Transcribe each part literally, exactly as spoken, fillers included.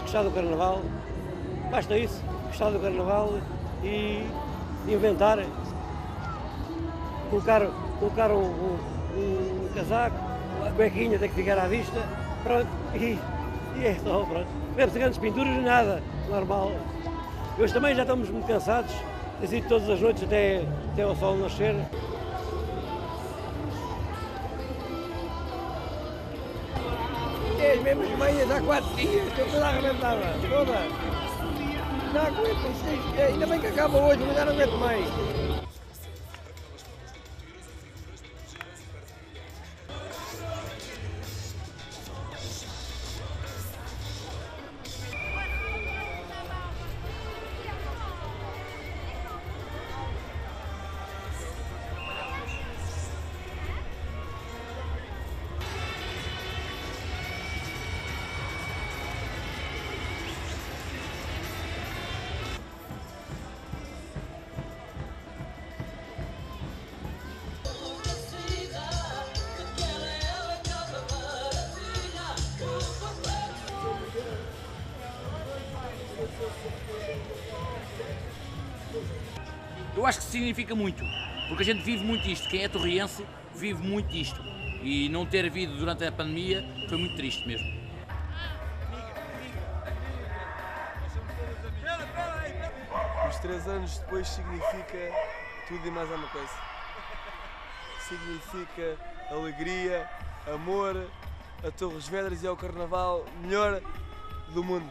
preciso gostar do Carnaval, basta isso, gostar do Carnaval e inventar, colocar, colocar um, um, um casaco, a cuequinha tem que ficar à vista, pronto, e, e é só, pronto. Mesmo grandes pinturas, nada, normal. Hoje também já estamos muito cansados, tem sido todas as noites até, até o sol nascer. As mesmas meias há quatro dias, estou toda arrebentada, toda. Não aguento, ainda bem que acaba hoje, mas já não aguento mais. Eu acho que significa muito, porque a gente vive muito isto, quem é torriense vive muito isto e não ter havido durante a pandemia foi muito triste mesmo. Os três anos depois significa tudo e mais alguma coisa. Significa alegria, amor, a Torres Vedras e ao Carnaval melhor do mundo.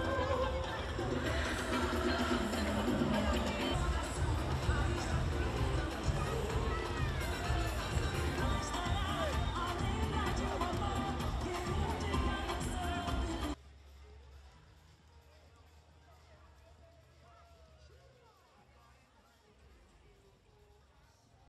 you.